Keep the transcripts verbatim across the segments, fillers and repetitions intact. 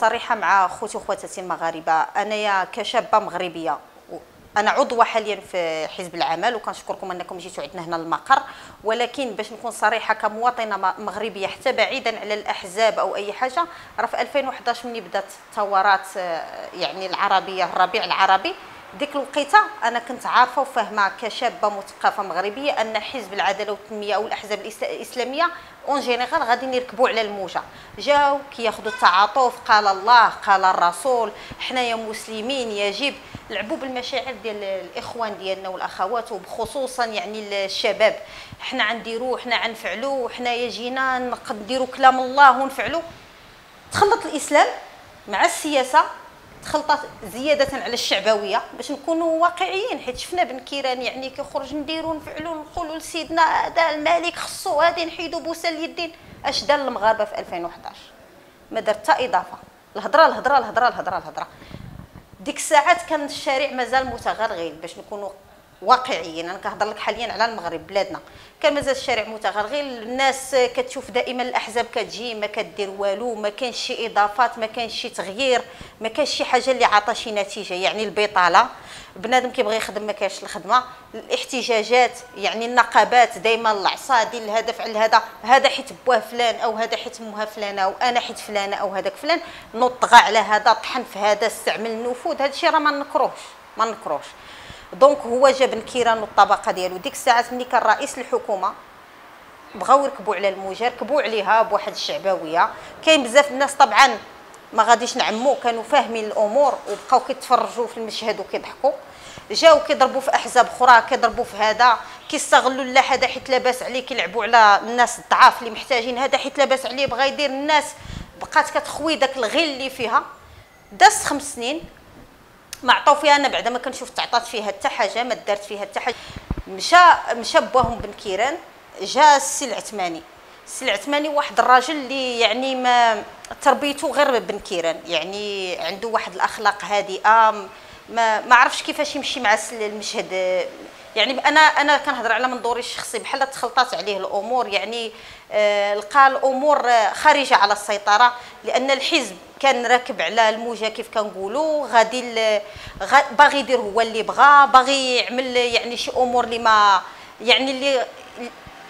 صريحة مع خوتي وخواتاتي المغاربة، أنايا كشابة مغربية أنا عضوة حاليا في حزب العمل وكنشكركم أنكم جيتوا عندنا هنا المقر، ولكن باش نكون صريحة كمواطنة مغربية حتى بعيدا على الأحزاب أو أي حاجة، راه في ألفين وحداش ملي بدات الثورات يعني العربية الربيع العربي، ديك الوقيته انا كنت عارفه وفاهمه كشابه مثقفه مغربيه ان حزب العداله والتنميه او الاحزاب الاسلاميه اون جينيرال غادي يركبوا على الموجه، جاو كياخذوا التعاطف قال الله قال الرسول حنايا مسلمين يجب، لعبوا بالمشاعر ديال الاخوان ديالنا والاخوات وبخصوصا يعني الشباب، حنا غنديروا حنا غنفعلوا حنايا جينا نديروا كلام الله ونفعلوا. تخلط الاسلام مع السياسه، تخلطت زياده على الشعبويه باش نكونوا واقعيين، حيت شفنا بن كيران يعني كيخرج نديروا نفعلوا نقولوا لسيدنا هذا الملك خصو هادي نحيدوا بوسه لليدين، اش دار المغاربه في ألفين وحداش؟ ما دار حتى اضافه، الهضره الهضره الهضره الهضره الهضره. ديك الساعات كان الشارع مازال متغرغل باش نكونوا واقعيين، انا كنهضر لك حاليا على المغرب بلادنا، كان مازال الشارع متغرغل، الناس كتشوف دائما الاحزاب كتجي ما كدير والو، ما كانش شي اضافات، ما كانش شي تغيير، ما كانش شي حاجه اللي عطا شي نتيجه، يعني البطاله بنادم كيبغي يخدم ما كاينش الخدمه، الاحتجاجات يعني النقابات دائما العصا ديال الهدف على هذا، هذا حيت بوه فلان او هذا حيت امها فلانه او انا حيت فلانه او هذاك فلان، نطغى على هذا، طحن في هذا، استعمل النفوذ، هذا الشيء راه ما نكروهش ما نكروهش. دونك هو جا بن كيران والطبقه ديالو، ديك الساعات ملي كان رئيس الحكومه بغاو يركبوا على الموجه، ركبوا عليها بواحد الشعبويه، كاين بزاف الناس طبعا ما غاديش نعمو كانوا فاهمين الامور وبقاو كيتفرجوا في المشهد وكيضحكوا، جاو كيضربوا في احزاب اخرى، كيضربوا في هذا، كيستغلوا لا هذا حيت لاباس عليه، كيلعبوا على الناس الضعاف اللي محتاجين، هذا حيت لاباس عليه بغا يدير، الناس بقات كتخوي داك الغل اللي فيها. دازت خمس سنين ما عطاو فيها، انا بعدا ما كنشوف تعطات فيها حتى حاجه، ما دارت فيها حتى حاجه. مشى مشى باهم بن كيران، جا السي العثماني، السي العثماني واحد الراجل اللي يعني ما تربيته غير بن كيران، يعني عنده واحد الاخلاق هادئه، ما ما عرفش كيفاش يمشي مع المشهد، يعني انا انا كنهضر على منظوري الشخصي، بحال تخلطات عليه الامور، يعني آه لقى الامور خارجه على السيطره، لان الحزب كان راكب على الموجه كيف كنقولوا، غادي باغي يدير هو اللي بغى، باغي يعمل يعني شي امور اللي ما يعني اللي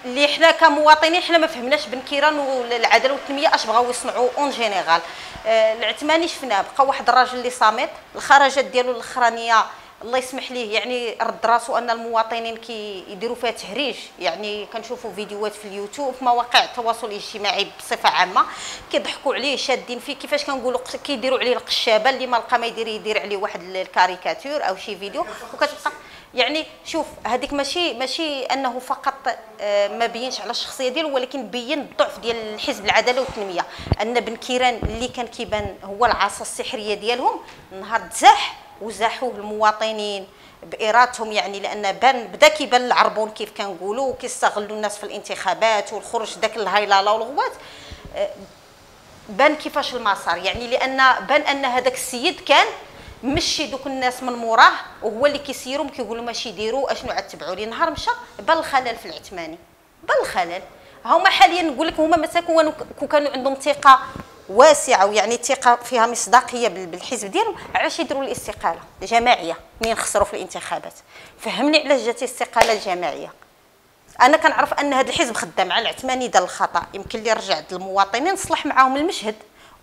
اللي حنا كمواطنين حنا ما فهمناش بن كيران والعداله والتنميه اش بغاو يصنعوا اون جينيرال. آه العثماني شفناه بقى واحد الراجل اللي صامت، الخرجات ديالو الاخرانيه الله يسمح ليه يعني رد راسو ان المواطنين كيديروا فيها تهريج، يعني كنشوفوا فيديوهات في اليوتيوب في مواقع التواصل الاجتماعي بصفه عامه كيضحكوا عليه، شادين فيه كيفاش كنقولوا كيديروا عليه القشابه، اللي ما لقى ما يدير يدير عليه واحد الكاريكاتور او شي فيديو، وكتبقى يعني شوف هذيك ماشي ماشي انه فقط ما بينش على الشخصيه ديالو، ولكن بين الضعف ديال الحزب العداله والتنميه، ان بن كيران اللي كان كيبان هو العصا السحريه ديالهم نهار تزاح وزاحوه المواطنين بإرادتهم، يعني لان بان بدا كيبان العربون كيف كنقولوا، كيستغلوا الناس في الانتخابات والخروج داك الهيلاله والغوات، بان كيفاش المسار، يعني لان بان ان هذاك السيد كان مشي دوك الناس من موراه وهو اللي كيسيرهم كيقولوا ماشي يديروا اشنو عاد تبعوا لي. نهار مشى بان الخلل في العثماني، بان الخلل هما حاليا نقول لك هما مثلا كون كانوا عندهم ثقه واسعه ويعني ثقه فيها مصداقيه بالحزب ديالهم، علاش يديروا الاستقاله جماعيه منين خسروا في الانتخابات؟ فهمني علاش جات الاستقاله الجماعيه. انا كنعرف ان هذا الحزب خدام مع العثماني دار الخطا، يمكن لي رجع للمواطنين صلح معاهم المشهد،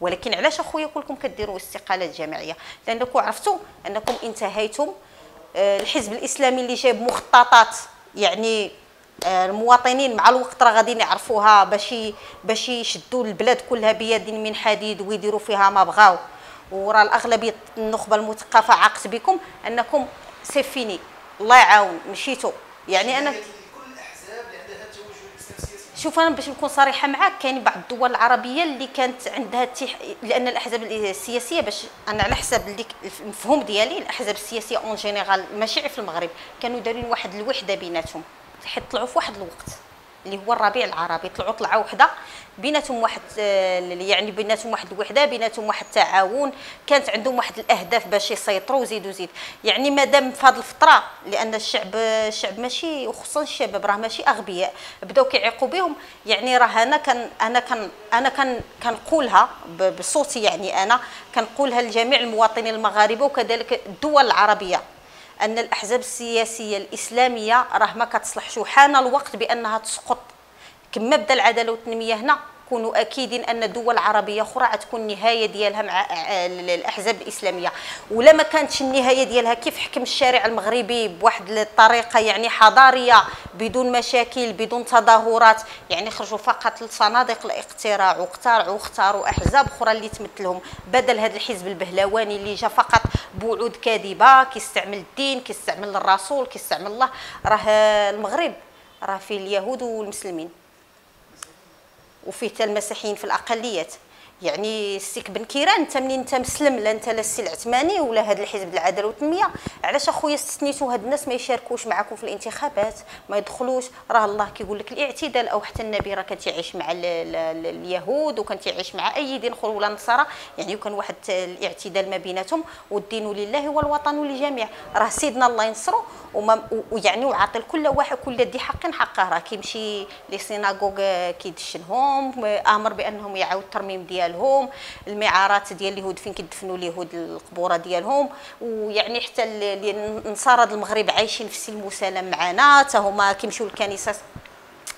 ولكن علاش اخويا كلكم كديروا استقالات جماعيه؟ لانكم عرفتوا انكم انتهيتم الحزب الاسلامي اللي جايب مخططات، يعني المواطنين مع الوقت راه غادي يعرفوها باش باش يشدوا البلاد كلها بيد من حديد ويديروا فيها ما بغاو، وراه الاغلبيه النخبه المثقفه عاقت بكم انكم سي فيني الله يعاون مشيتوا. يعني انا شوف انا باش نكون صريحه معاك، كاين بعض الدول العربيه اللي كانت عندها تح... لان الاحزاب السياسيه، باش انا على حسب اللي المفهوم ديالي الاحزاب السياسيه اون جينيرال ماشي في المغرب كانوا دايرين واحد الوحده بيناتهم، حيت طلعوا في واحد الوقت اللي هو الربيع العربي، طلعوا طلعه وحده بيناتهم واحد يعني بيناتهم واحد الوحده، بيناتهم واحد التعاون، كانت عندهم واحد الاهداف باش يسيطروا وزيدوا زيد يعني مادام في هذه الفتره، لان الشعب الشعب ماشي وخصوصا الشباب راه ماشي اغبياء، بداو كيعيقوا بهم. يعني راه انا كان انا كان انا كان كنقولها بصوتي، يعني انا كنقولها لجميع المواطنين المغاربه وكذلك الدول العربيه، ان الاحزاب السياسيه الاسلاميه راه ما كتصلحش وحان الوقت بانها تسقط. كما بدا العداله والتنميه هنا، كونوا اكيدين ان الدول العربيه اخرى غتكون النهايه ديالها مع الاحزاب الاسلاميه. ولا ما كانتش النهايه ديالها كيف حكم الشارع المغربي بواحد الطريقه يعني حضاريه، بدون مشاكل بدون تظاهرات، يعني خرجوا فقط لصنادق الاقتراع واقترعوا واختاروا احزاب اخرى اللي تمثلهم، بدل هذا الحزب البهلواني اللي جا فقط بوعود كاذبه، كيستعمل الدين كيستعمل الرسول كيستعمل الله. راه المغرب راه فيه اليهود والمسلمين وفيه حتى المسيحيين في الاقليات. يعني السيك بن كيران، انت منين انت مسلم لا انت لا السي العثماني ولا هذا الحزب العداله والتنميه، علاش اخويا استثنيتوا هاد الناس ما يشاركوش معكم في الانتخابات ما يدخلوش؟ راه الله كيقول لك الاعتدال، او حتى النبي راه كان تيعيش مع ال ال ال اليهود وكان تيعيش مع اي دين اخر ولا نصارى، يعني وكان واحد الاعتدال ما بيناتهم. والدين لله والوطن للجميع، راه سيدنا الله ينصرو ويعني وعاطي لكل واحد كل ذي حق حقه، راه كيمشي للسيناغوغ كيدشنهم، امر بانهم يعاود ترميم ديالهم لهم. المعارات ديال اليهود فين كيدفنوا اليهود القبوره ديالهم، ويعني حتى النصارى المغرب عايشين في سلم وسلام معنا، حتى هما كيمشيو للكنيسه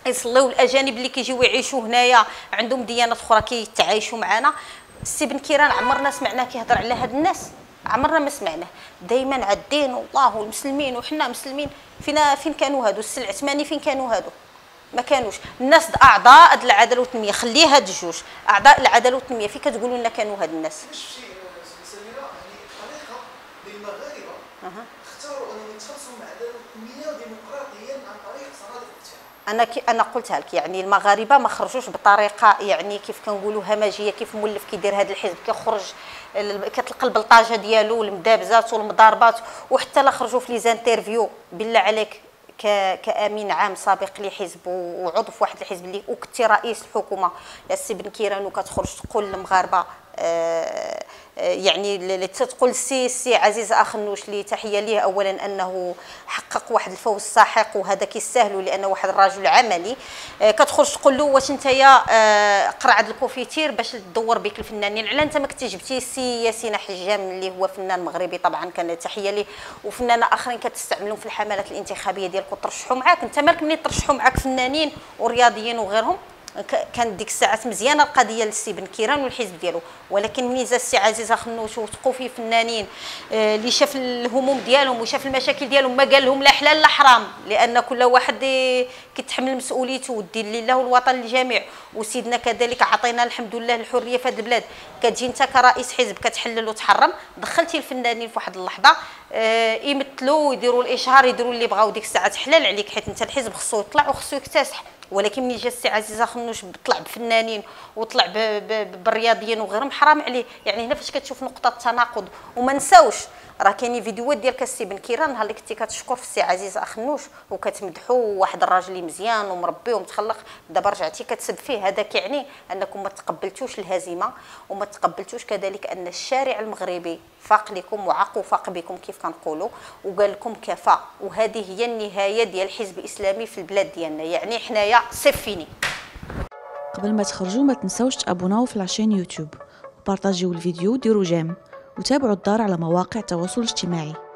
يصليو، الاجانب اللي كيجيو يعيشوا هنايا عندهم ديانات اخرى كيتعايشوا معنا. السي بن كيران عمرنا سمعناه كيهضر على هاد الناس، عمرنا ما سمعناه، دائما على الدين والله والمسلمين وحنا مسلمين. فينا فين كانوا هادو؟ السي العثماني فين كانوا هادو؟ ما كانوش. الناس اعضاء العداله والتنميه، خلي هاد الجوج اعضاء العداله والتنميه، في كتقولوا لنا كانوا هاد الناس؟ شفتي سميره، يعني الطريقه اللي المغاربه أه. اختاروا انهم يتخلصوا مع العداله والتنميه ديمقراطيا عن طريق صناديق الاقتراع. انا كي انا قلتها لك، يعني المغاربه ما خرجوش بطريقه يعني كيف كنقولوا همجيه، كيف مولف كيدير هذا الحزب كيخرج كتلقى البلطاجه ديالو المدابزات والمضاربات، وحتى لا خرجوا في لي زانترفيو بالله عليك كامين عام سابق لحزب وعضو في واحد الحزب اللي وكنتي رئيس الحكومه يا السي بن كيران، وكتخرج تقول للمغاربه آه يعني تقول السي سي عزيز اخنوش لي تحيه ليه اولا انه حقق واحد الفوز ساحق وهذا كيستاهلو لانه واحد الرجل عملي. آه كتخرج تقول له واش نتايا آه قرعد الكوفيتير باش تدور بك الفنانين، علاه انت ما كنتي جبتي السي ياسين حجام اللي هو فنان مغربي طبعا كان تحيه ليه، وفنانه اخرين كتستعملهم في الحملات الانتخابيه ديالكم ترشحوا معاك، انت مالك ملي ترشحوا معاك فنانين ورياضيين وغيرهم. كانت ديك الساعات مزيانه القضيه للسي بن كيران والحزب ديالو، ولكن ملي زا السي عزيز اخنوش وثقوا فيه فنانين اللي شاف الهموم ديالهم وشاف المشاكل ديالهم، ما قال لهم لا حلال لا حرام، لان كل واحد كيتحمل مسؤوليته والدين لله والوطن للجميع. وسيدنا كذلك عطينا الحمد لله الحريه في هذه البلاد، كتجي انت كرئيس حزب كتحلل وتحرم، دخلتي الفنانين في واحد اللحظه يمثلوا ويديروا الاشهار يديروا اللي بغاو، ديك الساعات حلال عليك حيت انت الحزب خصو يطلع وخصو يكتسح. ولكن ملي جا السي عزيز اخنوش طلع بفنانين وطلع بالرياضيين وغيرهم، حرام عليه. يعني هنا فاش كتشوف نقطه التناقض. وما نساوش راه كاينين فيديوهات ديالك السي بن كيران نهار اللي كنتي كتشكر في السي عزيز اخنوش وكتمدحو واحد الراجل اللي مزيان ومربي ومتخلق، دابا رجعتي كتسب فيه. هذا كيعني انكم ما تقبلتوش الهزيمه وما تقبلتوش كذلك ان الشارع المغربي فاق لكم وعاق وفاق بكم كيف كنقولوا، وقال لكم كفا، وهذه هي النهايه ديال الحزب الاسلامي في البلاد ديالنا، يعني حنايا سفيني. قبل ما تخرجوا ما تنساوش تابوناو في لاشين يوتيوب وبارطاجيو الفيديو وديروا جيم وتابعوا الدار على مواقع التواصل الاجتماعي.